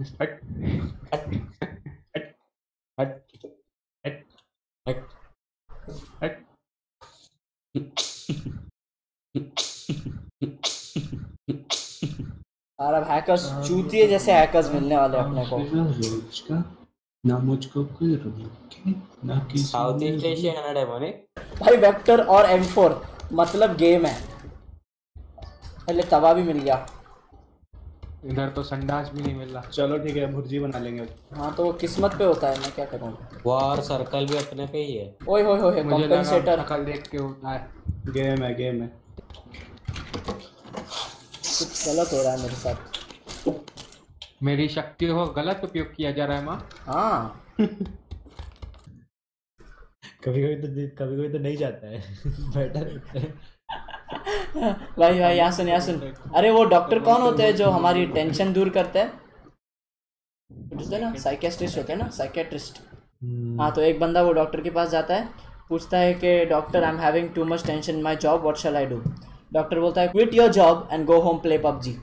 अरब hackers चूतिए जैसे hackers मिलने वाले अपने को ना मुझको कोई रोके ना किसी South East Asia Canada demonic भाई वेक्टर और M4 मतलब गेम है। पहले तवा भी मिल गया, इधर तो संडास भी नहीं मिल रहा। चलो ठीक है भुर्जी बना लेंगे। हाँ तो किस्मत पे होता है, मैं क्या करूँ। वार सर्कल भी अपने पे ही है। ओए होए होए कंपेंसेटर सर्कल देख के होता है। गेम है, गेम है। कुछ गलत हो रहा है मेरे साथ, मेरी शक्ति हो गलत उपयोग किया जा रहा है माँ। हाँ कभी कभी तो नहीं जाता है बेटर। भाई भाई यहाँ सुन, यहाँ सुन। अरे वो डॉक्टर कौन होते हैं जो हमारी टेंशन दूर करते हैं ना, साइकेट्रिस्ट होते हैं ना, साइकेट्रिस्ट। हाँ तो एक बंदा वो डॉक्टर के पास जाता है, पूछता है कि doctor I am having too much tension in my job, what shall I do. Doctor बोलता है quit your job and go home play PUBG.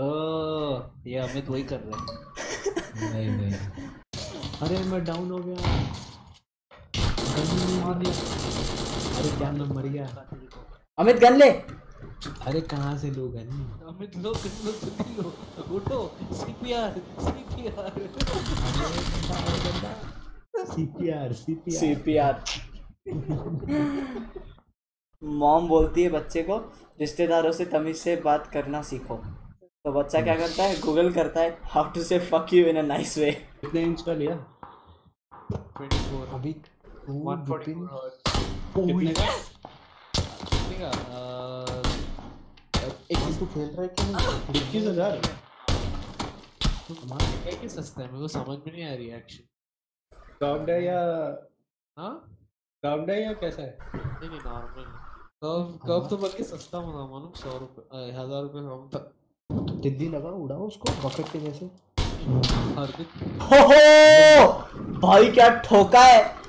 Oh ये अमित वही कर रहा है। नहीं नहीं अरे मैं डाउन हो गया, गन मार दिया। अरे क्या मैं मर गया। अमित गन ले। अरे कहाँ से लो गन। अमित लो, कितने लो, उठो। CPR मॉम बोलती है बच्चे को रिश्तेदारों से तमीज से बात करना सीखो, तो बच्चा क्या करता है, गूगल करता है how to say fuck you in a nice way. कितने इंच का लिया? 24। अभी 144। कितने का? एक इसको खेल रहा है कि नहीं? 21000। हमारे क्या क्या सस्ता है, मेरे को समझ में नहीं आ रही एक्शन। कर्व्ड है या हां कर्व्ड है या कैसा है? नहीं नॉर्मल कर्व। कर्व तो बल्कि सस्ता होगा, मालूम 1000 रुपए हम तक। टिड्डी लगा उड़ाओ उसको बकेट के जैसे। हो भाई क्या ठोका है।